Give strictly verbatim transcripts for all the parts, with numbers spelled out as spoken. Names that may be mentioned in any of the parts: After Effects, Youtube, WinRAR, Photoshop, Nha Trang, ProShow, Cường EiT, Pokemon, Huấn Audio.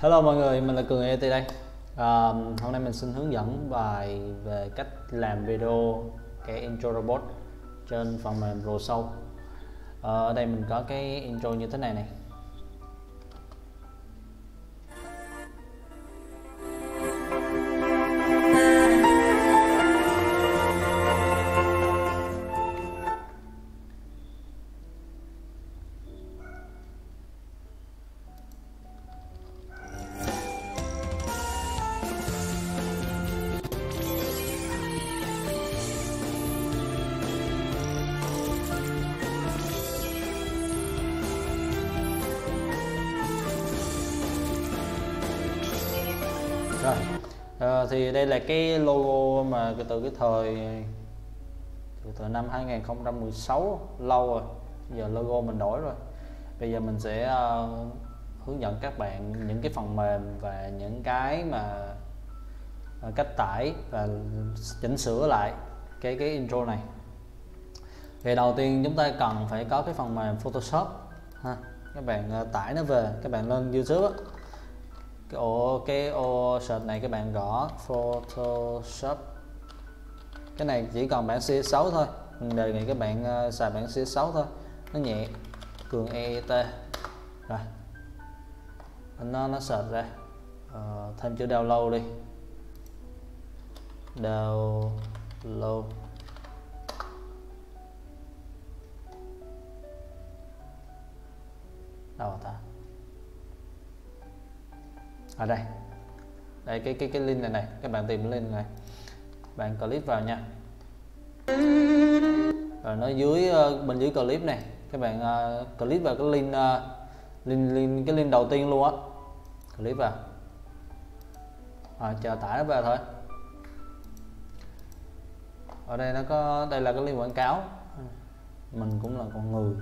Hello mọi người, mình là Cường EiT đây. À, hôm nay mình xin hướng dẫn bài về cách làm video cái intro robot trên phần mềm ProShow. À, ở đây mình có cái intro như thế này này. Rồi. À, thì đây là cái logo mà từ cái thời từ, từ năm hai nghìn không trăm mười sáu, lâu rồi, giờ logo mình đổi rồi. Bây giờ mình sẽ uh, hướng dẫn các bạn những cái phần mềm và những cái mà uh, cách tải và chỉnh sửa lại cái cái intro này. Thì đầu tiên chúng ta cần phải có cái phần mềm Photoshop ha. Các bạn uh, tải nó về, các bạn lên YouTube á. Cái ô, cái ô search này các bạn gõ Photoshop. Cái này chỉ còn bản xê ét sáu thôi. Mình đề nghị các bạn uh, xài bản xê ét sáu thôi. Nó nhẹ. Cường EiT. Rồi. Nó, nó search ra. Uh, thêm chữ download đi. Download. Đâu ta? Ở đây, đây cái cái cái link này này, các bạn tìm link này, bạn click vào nha. Rồi nó dưới bên dưới clip này, các bạn uh, click vào cái link, uh, link link cái link đầu tiên luôn á, click vào, à, chờ tải nó vào thôi. Ở đây nó có, đây là cái link quảng cáo, mình cũng là con người,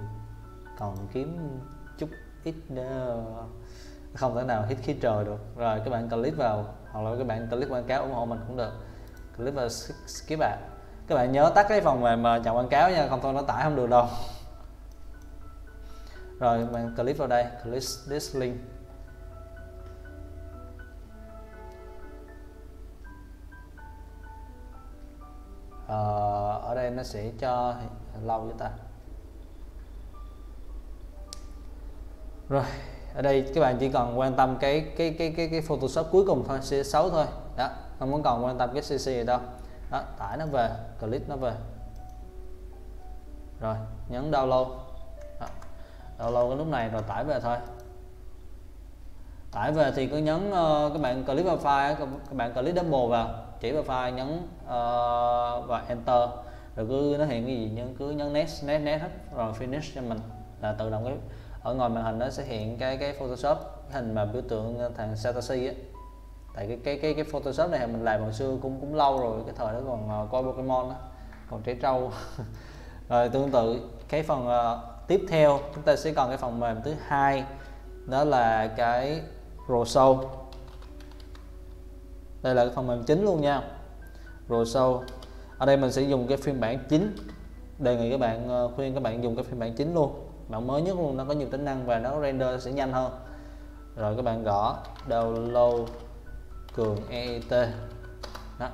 còn kiếm chút ít nữa. Không thể nào hít khí trời được. Rồi các bạn click vào, hoặc là các bạn click quảng cáo ủng hộ mình cũng được. Click vào skip ad. Các bạn nhớ tắt cái phần mềm mà chọn quảng cáo nha, không thôi nó tải không được đâu. Rồi các bạn click vào đây, click this link. À, ở đây nó sẽ cho lâu với ta. Rồi ở đây các bạn chỉ cần quan tâm cái cái cái cái cái Photoshop cuối cùng thôi, xê ét sáu thôi đó, không muốn còn quan tâm cái xê xê gì đâu đó. Tải nó về, click nó về, rồi nhấn download đó. Download cái lúc này rồi tải về thôi. Tải về thì cứ nhấn uh, các bạn click vào file, các bạn click double vào, chỉ vào file, nhấn uh, và enter, rồi cứ nó hiện cái gì nhưng cứ nhấn next next next hết, rồi finish cho mình là tự động cái ở ngoài màn hình nó sẽ hiện cái cái Photoshop, cái hình mà biểu tượng thằng Satoshi á. Tại cái cái cái cái Photoshop này mình làm hồi xưa cũng cũng lâu rồi, cái thời đó còn uh, coi Pokemon đó, còn trẻ trâu. Rồi tương tự cái phần uh, tiếp theo chúng ta sẽ còn cái phần mềm thứ hai, đó là cái ProShow. Đây là cái phần mềm chính luôn nha, ProShow. Ở đây mình sẽ dùng cái phiên bản chính, đề nghị các bạn uh, khuyên các bạn dùng cái phiên bản chính luôn, bản mới nhất luôn, nó có nhiều tính năng và nó render sẽ nhanh hơn. Rồi các bạn gõ download Cường EiT đó,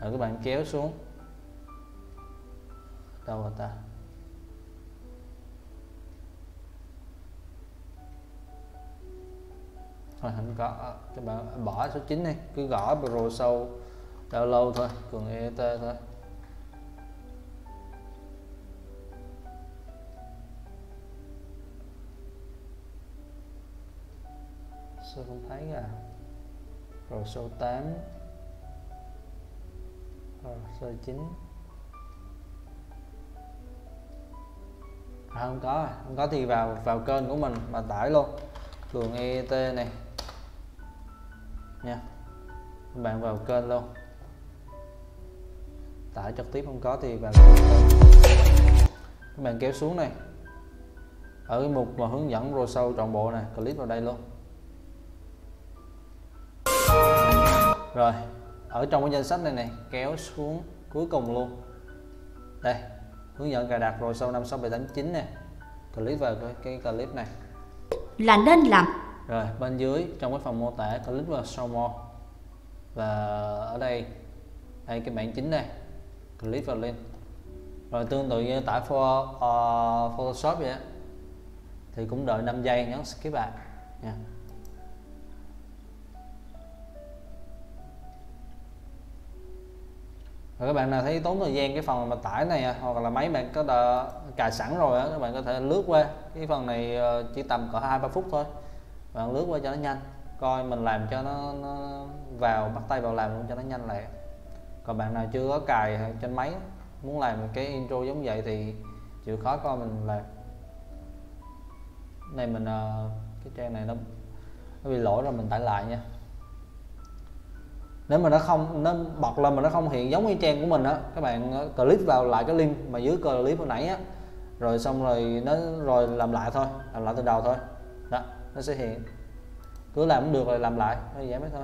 rồi các bạn kéo xuống đâu rồi ta, thôi không có, các bạn bỏ số chín đi, cứ gõ ProShow download thôi, Cường EiT thôi. Tôi không thấy cả. Rồi số tám, rồi số chín, à, không có, không có thì vào vào kênh của mình mà tải luôn, Cường EiT này nha. Các bạn vào kênh luôn, tải trực tiếp, không có thì vào kênh. Các bạn kéo xuống này, ở cái mục mà hướng dẫn ProShow trọn bộ này, click vào đây luôn. Rồi ở trong cái danh sách này này, kéo xuống cuối cùng luôn, đây hướng dẫn cài đặt ProShow năm sáu bảy tám chín nè, click vào cái, cái clip này là nên làm Rồi bên dưới trong cái phần mô tả click vào Show More, và ở đây đây cái bảng chính đây, click vào link. Rồi tương tự như tải for, uh, Photoshop vậy đó, thì cũng đợi năm giây nhấn skip lại nha. Rồi các bạn nào thấy tốn thời gian cái phần mà tải này, hoặc là máy bạn có đã cài sẵn rồi đó, các bạn có thể lướt qua cái phần này, chỉ tầm cỡ hai ba phút thôi, bạn lướt qua cho nó nhanh, coi mình làm cho nó, nó vào bắt tay vào làm luôn cho nó nhanh lại. Còn bạn nào chưa có cài trên máy muốn làm một cái intro giống vậy thì chịu khó coi mình làm. Này mình cái trang này nó, nó bị lỗi rồi, mình tải lại nha. Nếu mà nó không, nó bật lên mà nó không hiện giống cái trang của mình á, các bạn click vào lại cái link mà dưới clip hồi nãy á, rồi xong rồi nó rồi làm lại thôi, làm lại từ đầu thôi đó, nó sẽ hiện. Cứ làm cũng được rồi làm lại, nó dễ mấy thôi.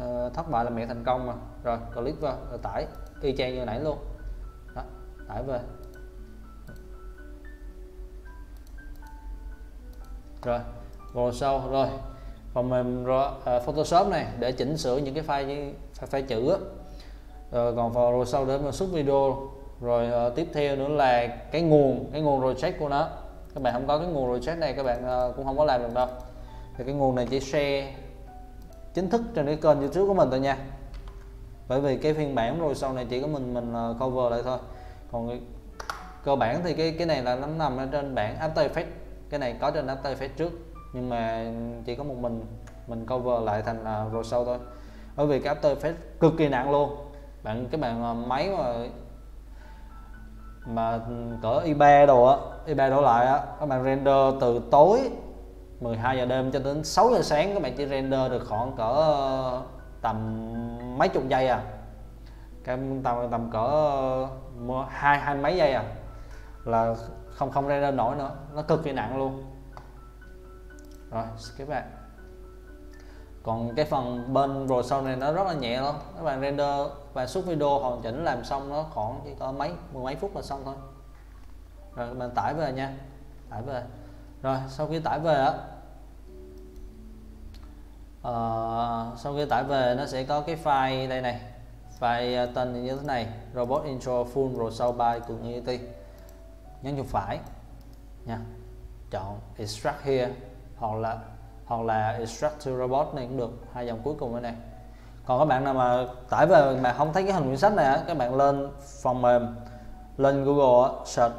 À, thất bại là mẹ thành công mà. Rồi click vào rồi tải y chang như nãy luôn đó, tải về. Rồi vào sau rồi phần mềm uh, Photoshop này để chỉnh sửa những cái file file chữ á. Rồi còn vào rồi sau để mà xuất video. Rồi uh, tiếp theo nữa là cái nguồn cái nguồn project của nó. Các bạn không có cái nguồn project này các bạn uh, cũng không có làm được đâu. Thì cái nguồn này chỉ share chính thức trên cái kênh YouTube của mình thôi nha, bởi vì cái phiên bản rồi sau này chỉ có mình mình cover lại thôi. Còn cơ bản thì cái cái này là nó nằm ở trên bản After Effects, cái này có trên After Effects trước nhưng mà chỉ có một mình mình cover lại thành là rồi sau thôi, bởi vì cái After Effects cực kỳ nặng luôn. Bạn các bạn máy mà mà cỡ i ba đồ á, i ba đổ lại á, các bạn render từ tối mười hai giờ đêm cho đến sáu giờ sáng các bạn chỉ render được khoảng cỡ tầm mấy chục giây à, cái tầm tầm cỡ hai hai mấy giây à, là không không render nổi nữa, nó cực kỳ nặng luôn. Rồi các bạn, còn cái phần bên rồi sau này nó rất là nhẹ luôn, các bạn render và xuất video hoàn chỉnh làm xong nó khoảng chỉ có mấy mười mấy phút là xong thôi. Rồi các bạn tải về nha, tải về. Rồi sau khi tải về á, uh, sau khi tải về nó sẽ có cái file đây này, file tên như thế này, robot intro full rồi sau by Cường EiT, nhấn chuột phải nha, chọn extract here hoặc là hoặc là extract to robot này cũng được, hai dòng cuối cùng ở này. Còn các bạn nào mà tải về mà không thấy cái hình quyển sách này á, các bạn lên phần mềm, lên Google á, search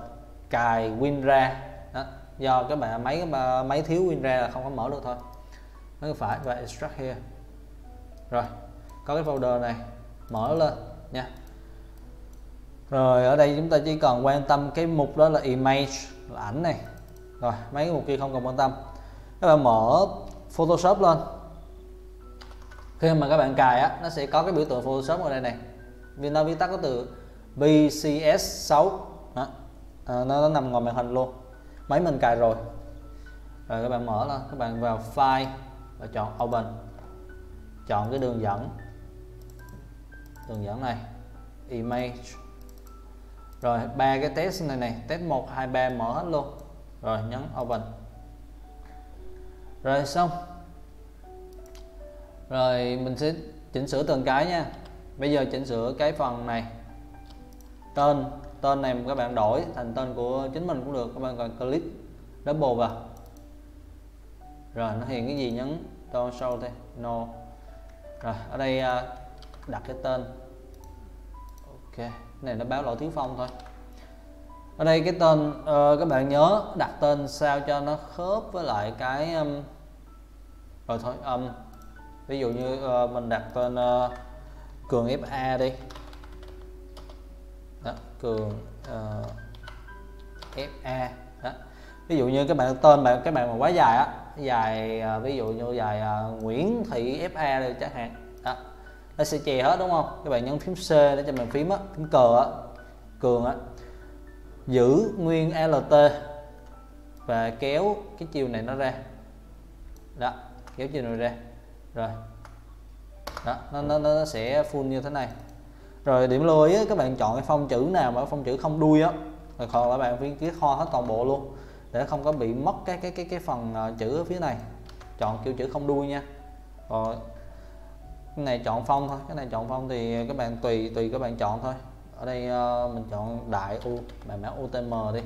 cài WinRAR. Do các bạn máy máy thiếu WinRAR là không có mở được thôi. Nó phải và extract here. Rồi, có cái folder này, mở lên nha. Rồi ở đây chúng ta chỉ cần quan tâm cái mục đó là image, là ảnh này. Rồi, mấy cái mục kia không cần quan tâm. Các bạn mở Photoshop lên. Khi mà các bạn cài á, nó sẽ có cái biểu tượng Photoshop ở đây này. Vì nó viết tắt có từ pê xê ét sáu. Đó. À, nó, nó nằm ngoài màn hình luôn. Máy mình cài rồi. Rồi các bạn mở lên, các bạn vào file và chọn open, chọn cái đường dẫn đường dẫn này, image, rồi ba cái test này này, test một, hai, ba mở hết luôn, rồi nhấn open, rồi xong. Rồi mình sẽ chỉnh sửa từng cái nha. Bây giờ chỉnh sửa cái phần này, tên tên này các bạn đổi thành tên của chính mình cũng được, các bạn còn click double vào rồi nó hiện cái gì nhấn don't show thôi, no. Rồi ở đây đặt cái tên, ok, cái này nó báo lỗi tiếng Phong thôi. Ở đây cái tên, uh, các bạn nhớ đặt tên sao cho nó khớp với lại cái um, rồi thôi âm um, ví dụ như uh, mình đặt tên uh, Cường ép a đi. Đó, Cường uh, ép a đó. Ví dụ như các bạn tên bạn các bạn mà quá dài á, dài uh, ví dụ như dài uh, Nguyễn Thị ép a đây chẳng hạn đó, nó sẽ chè hết đúng không? Các bạn nhấn phím C để cho mình phím á, phím cờ á, Cường á, giữ nguyên Alt và kéo cái chiều này nó ra đó, kéo chiều này ra rồi đó, nó nó nó sẽ full như thế này. Rồi điểm lưu ý các bạn chọn cái phông chữ nào mà phông chữ không đuôi á, rồi còn là bạn viên ký kho hết toàn bộ luôn. để không có bị mất cái cái cái cái phần chữ ở phía này. Chọn kiểu chữ không đuôi nha. Rồi cái này chọn phông thôi, cái này chọn phông thì các bạn tùy tùy các bạn chọn thôi. Ở đây uh, mình chọn đại u bài mã u tê em đi.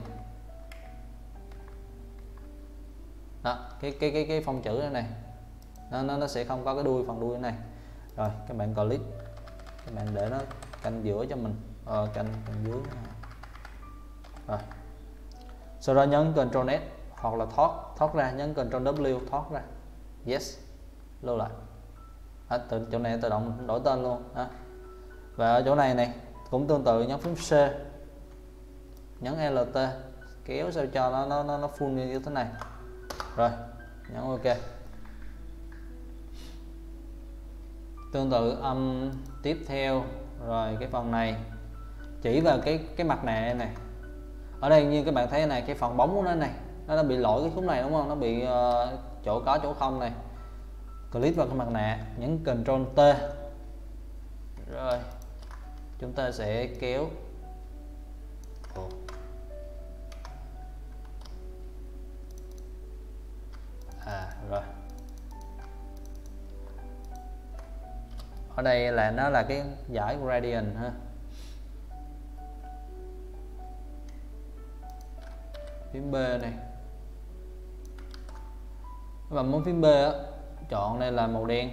Đó, cái cái cái cái phông chữ này, này. Nó, nó nó sẽ không có cái đuôi, phần đuôi này. Rồi các bạn click, các bạn để nó canh giữa cho mình, ờ, canh, canh dưới. Rồi sau đó nhấn Ctrl S hoặc là thoát thoát ra, nhấn Ctrl W thoát ra, yes, lưu lại. À, từ chỗ này tự động đổi tên luôn. À, và ở chỗ này này cũng tương tự, nhấn phím C, nhấn L T, kéo sao cho nó nó nó, nó full như thế này. Rồi nhấn OK. Tương tự âm um, tiếp theo. Rồi cái phần này chỉ vào cái cái mặt nạ này, này ở đây như các bạn thấy này, cái phần bóng của nó này nó đã bị lỗi cái khúc này đúng không, nó bị uh, chỗ có chỗ không này. Click vào cái mặt nạ, nhấn Ctrl T, rồi chúng ta sẽ kéo à, rồi ở đây là nó là cái giải gradient ha. Phím B này, và muốn phím B á, chọn đây là màu đen.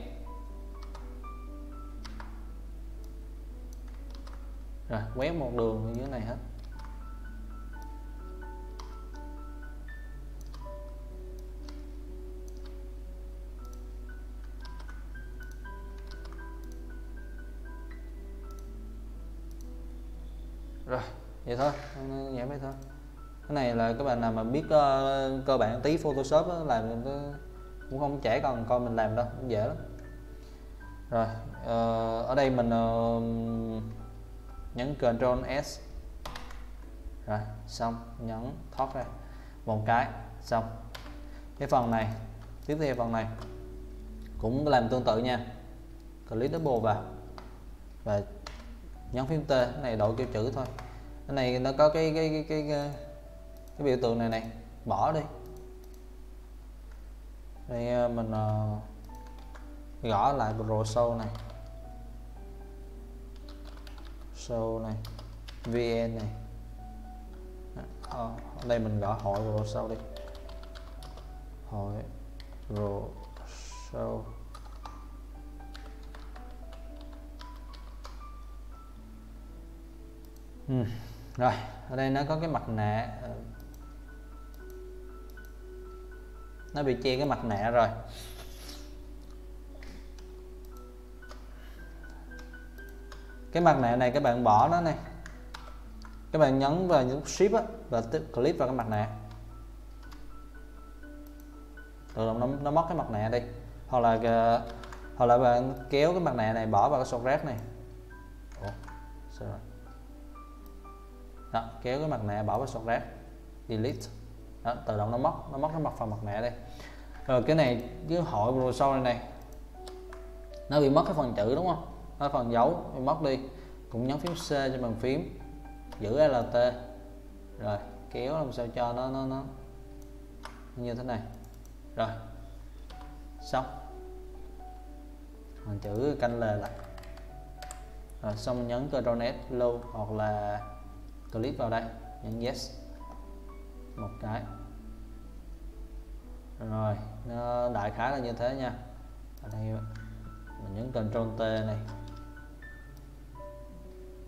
Rồi quét một đường như thế này hết. Rồi vậy thôi, nhẹ vậy thôi. Cái này là các bạn nào mà biết uh, cơ bản tí Photoshop đó, làm cũng không trẻ còn coi mình làm đâu, cũng dễ lắm. Rồi uh, ở đây mình uh, nhấn Ctrl S, rồi xong nhấn thoát ra một cái, xong cái phần này. Tiếp theo phần này cũng làm tương tự nha, click double vào và nhấn phím T. Cái này đổi kiểu chữ thôi, cái này nó có cái cái cái cái cái, cái biểu tượng này này, bỏ đi. Đây mình uh, gõ lại ProShow này, show này, vn này. Ở đây mình gõ hội ProShow đi, hội ProShow. Ừ. Rồi ở đây nó có cái mặt nạ, nó bị che cái mặt nạ rồi. Cái mặt nạ này các bạn bỏ nó này, các bạn nhấn vào những shift á, và click vào cái mặt nạ, tự động nó, nó mất cái mặt nạ đi. Hoặc là hoặc là bạn kéo cái mặt nạ này bỏ vào cái sọt rác này. Ủa, sao rồi? Đó, kéo cái mặt nạ bỏ vào sọt rác, delete. Đó, tự động nó mất nó mất cái mặt phần mặt nạ đây. Rồi cái này cái hội ProShow này này nó bị mất cái phần chữ đúng không, nó phần dấu bị mất đi. Cũng nhấn phím C cho bàn phím, giữ L T, rồi kéo làm sao cho nó nó nó như thế này. Rồi xong phần chữ canh L lại. Rồi xong nhấn Ctrl S lưu hoặc là click vào đây, nhấn yes một cái. Rồi nó đại khái là như thế nha. Ở đây mình nhấn Ctrl T này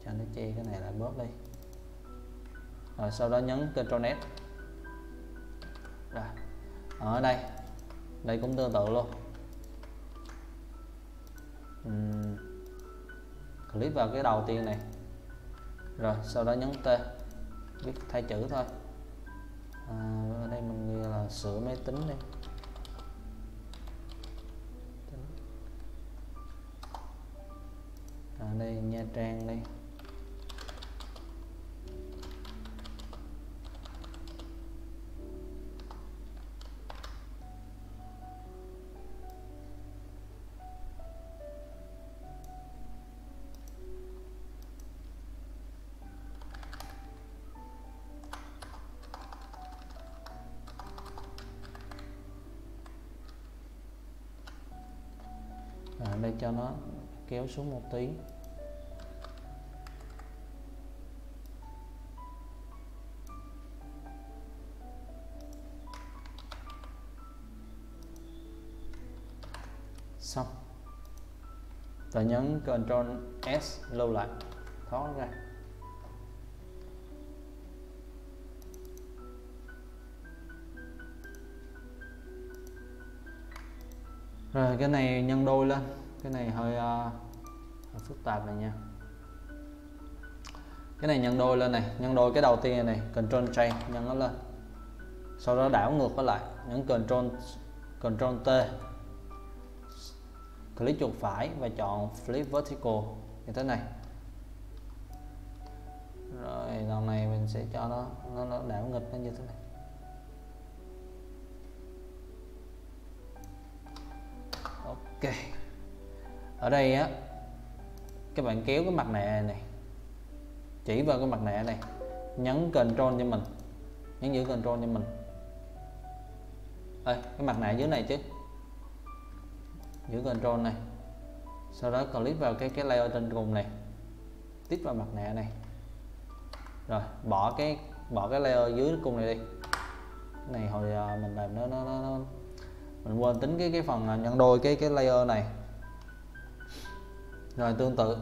cho nó che cái này lại bớt đi, rồi sau đó nhấn Ctrl S. Rồi ở đây đây cũng tương tự luôn. uhm. Click vào cái đầu tiên này, rồi sau đó nhấn T, biết thay chữ thôi. À, ở đây mình ghi là sửa máy tính đi. Ở à, đây Nha Trang đi. làm lên cho nó kéo xuống một tí. Xong. Và nhấn Ctrl S lưu lại, thoát ra. Rồi cái này nhân đôi lên, cái này hơi, uh, hơi phức tạp này nha. Cái này nhân đôi lên này, nhân đôi cái đầu tiên này, Ctrl J nhân nó lên. Sau đó đảo ngược nó lại, nhấn Ctrl Ctrl T. Click chuột phải và chọn Flip Vertical như thế này. Rồi lần này mình sẽ cho nó nó, nó đảo nghịch nó như thế này. Ok. Ở đây á, các bạn kéo cái mặt nạ này, chỉ vào cái mặt nạ này, nhấn Ctrl cho mình, nhấn giữ Ctrl cho mình. Đây, cái mặt nạ dưới này chứ. Giữ Ctrl này, sau đó click vào cái cái layer trên cùng này, tích vào mặt nạ này, rồi bỏ cái bỏ cái layer dưới cùng này đi. Cái này hồi mình làm nó nó nó mình quên tính cái cái phần nhân đôi cái cái layer này. Rồi tương tự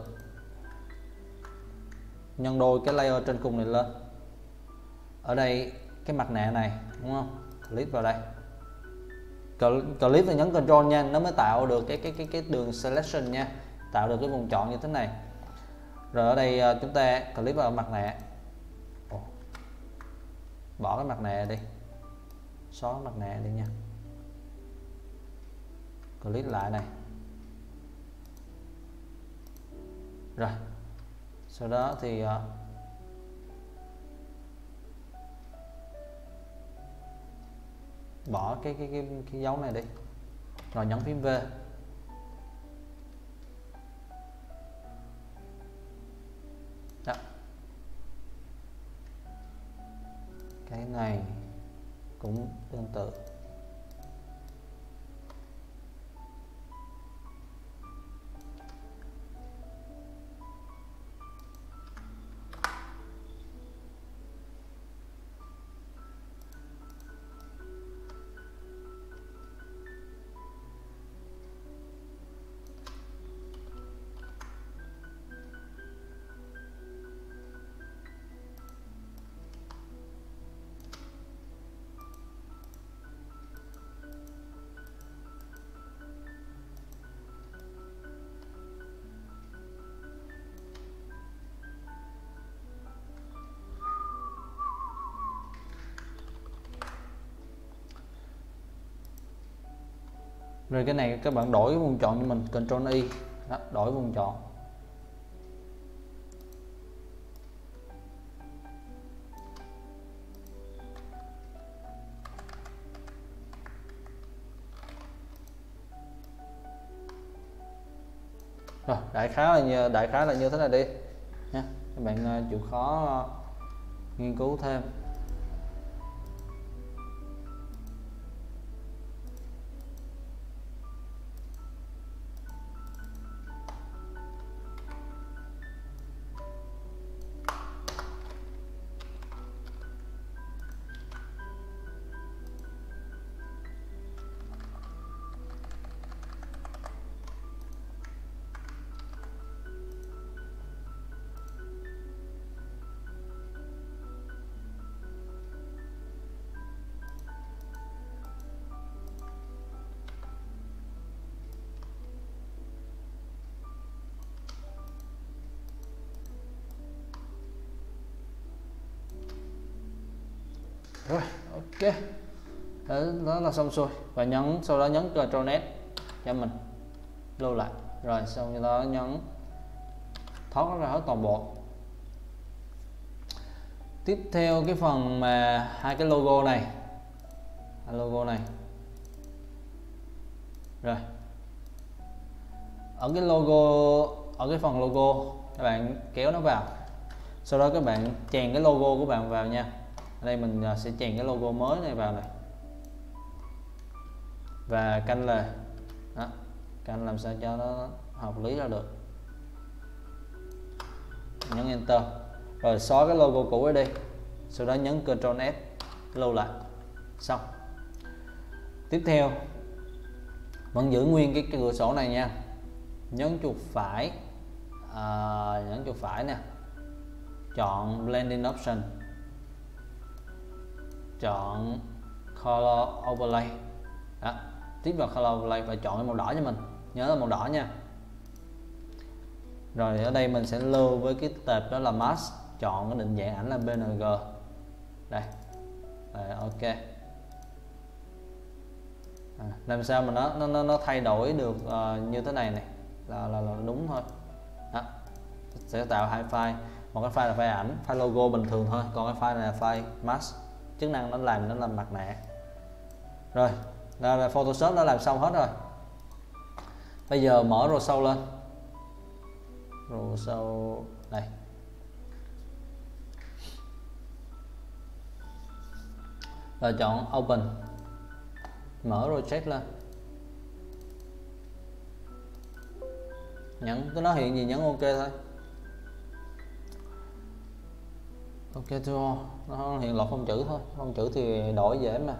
nhân đôi cái layer trên cùng này lên. Ở đây cái mặt nạ này đúng không, click vào đây, clip và nhấn Ctrl nha, nó mới tạo được cái cái cái cái đường selection nha, tạo được cái vùng chọn như thế này. Rồi ở đây chúng ta clip vào mặt nạ, bỏ cái mặt nạ đi, xóa mặt nạ đi nha, clip lại này, rồi sau đó thì bỏ cái cái cái cái dấu này đi, rồi nhấn phím V. Đó. Cái này cũng tương tự. Rồi cái này các bạn đổi cái vùng chọn cho mình, Ctrl Y, đó, đổi vùng chọn. Rồi đại khái là như, đại khái là như thế này đi nha. Các bạn chịu khó nghiên cứu thêm. Rồi, ok. Đó, đó là xong xuôi. Và nhấn, sau đó nhấn Ctrl S cho mình lưu lại. Rồi sau đó nhấn thoát nó ra hết toàn bộ. Tiếp theo cái phần mà hai cái logo này, logo này. Rồi. Ở cái logo, ở cái phần logo các bạn kéo nó vào. Sau đó các bạn chèn cái logo của bạn vào nha. Ở đây mình sẽ chèn cái logo mới này vào này và canh lề. Đó. các anh làm sao cho nó hợp lý ra được. Nhấn Enter rồi xóa cái logo cũ ấy đi, sau đó nhấn Ctrl F lưu lại, xong. Tiếp theo vẫn giữ nguyên cái, cái cửa sổ này nha, nhấn chuột phải, à, nhấn chuột phải nè, chọn Blending Option, chọn Color Overlay. Đó. Tiếp vào Color Overlay và chọn cái màu đỏ cho mình, nhớ là màu đỏ nha. Rồi ở đây mình sẽ lưu với cái tệp đó là Mask, chọn cái định dạng ảnh là pê en giê. Đây, rồi, ok. À, làm sao mà nó nó nó thay đổi được uh, như thế này này là là, là đúng thôi. Đó. Sẽ tạo hai file, một cái file là file ảnh, file logo bình thường thôi, còn cái file này là file Mask. Chức năng nó làm nó làm mặt nạ. Rồi, đó là Photoshop đã làm xong hết rồi. Bây giờ mở ProShow lên. ProShow đây. Rồi chọn Open. Mở project lên. Nhấn, nó hiện gì nhấn ok thôi. Ok to, nó hiện lọt phông chữ thôi, phông chữ thì đổi dễ mà.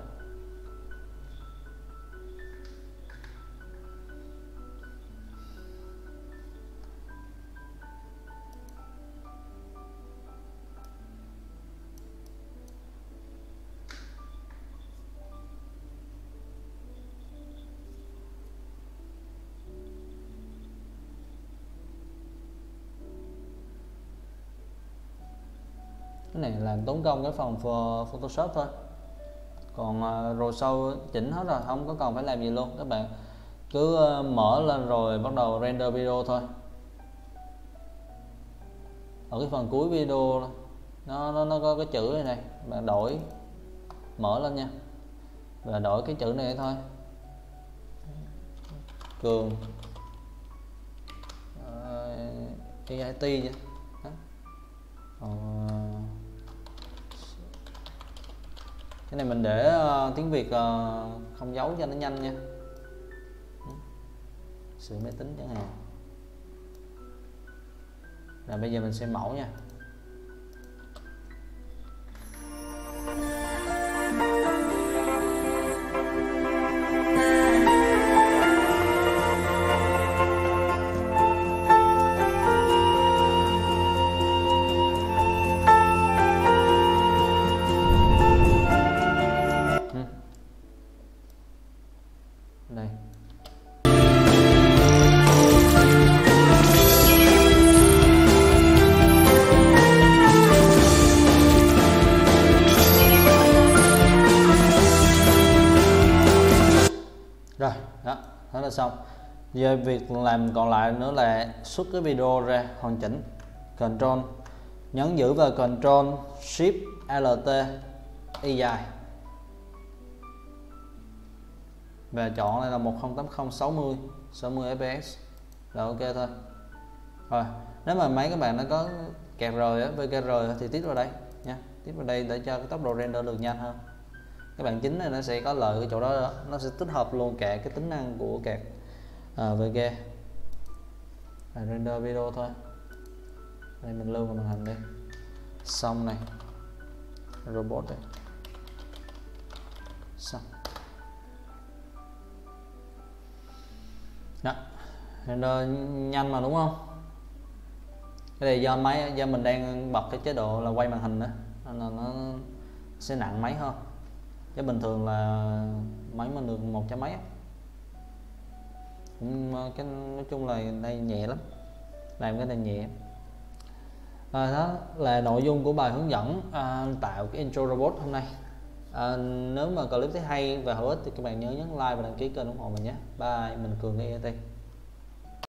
Cái này làm tốn công cái phần Photoshop thôi, còn ProShow chỉnh hết rồi, không có cần phải làm gì luôn. Các bạn cứ mở lên rồi bắt đầu render video thôi. Ở cái phần cuối video nó nó, nó có cái chữ này, này bạn đổi, mở lên nha và đổi cái chữ này thôi, Cường EiT vậy. Cái này mình để uh, tiếng Việt uh, không giấu cho nó nhanh nha. Sửa máy tính chẳng hạn. Rồi bây giờ mình xem mẫu nha. Xong. Giờ việc làm còn lại nữa là xuất cái video ra hoàn chỉnh. Ctrl nhấn giữ vào Ctrl Shift Alt Y dài và chọn đây là một không tám không sáu mươi sáu mươi fps là ok thôi. Rồi nếu mà máy các bạn nó có kẹt rồi á, vê giê rờ thì tiếp vào đây nha, tiếp vào đây để cho cái tốc độ render được nhanh hơn. Cái bản chính này nó sẽ có lợi cái chỗ đó, đó. Nó sẽ tích hợp luôn cả cái tính năng của kẹt à, vê giê. Rồi render video thôi. Đây mình lưu vào màn hình đi. Xong này. Robot đây. Xong. Đó. Render nhanh mà đúng không? Cái này do máy, do mình đang bật cái chế độ là quay màn hình đó, nên là nó sẽ nặng máy hơn. Chứ bình thường là máy mình được một trăm mấy á, cái nói chung là đây nhẹ lắm, làm cái này nhẹ. À, đó là nội dung của bài hướng dẫn à, tạo cái intro robot hôm nay. À, nếu mà clip thấy hay và hữu ích thì các bạn nhớ nhấn like và đăng ký kênh ủng hộ mình nhé. Bye, mình Cường EiT.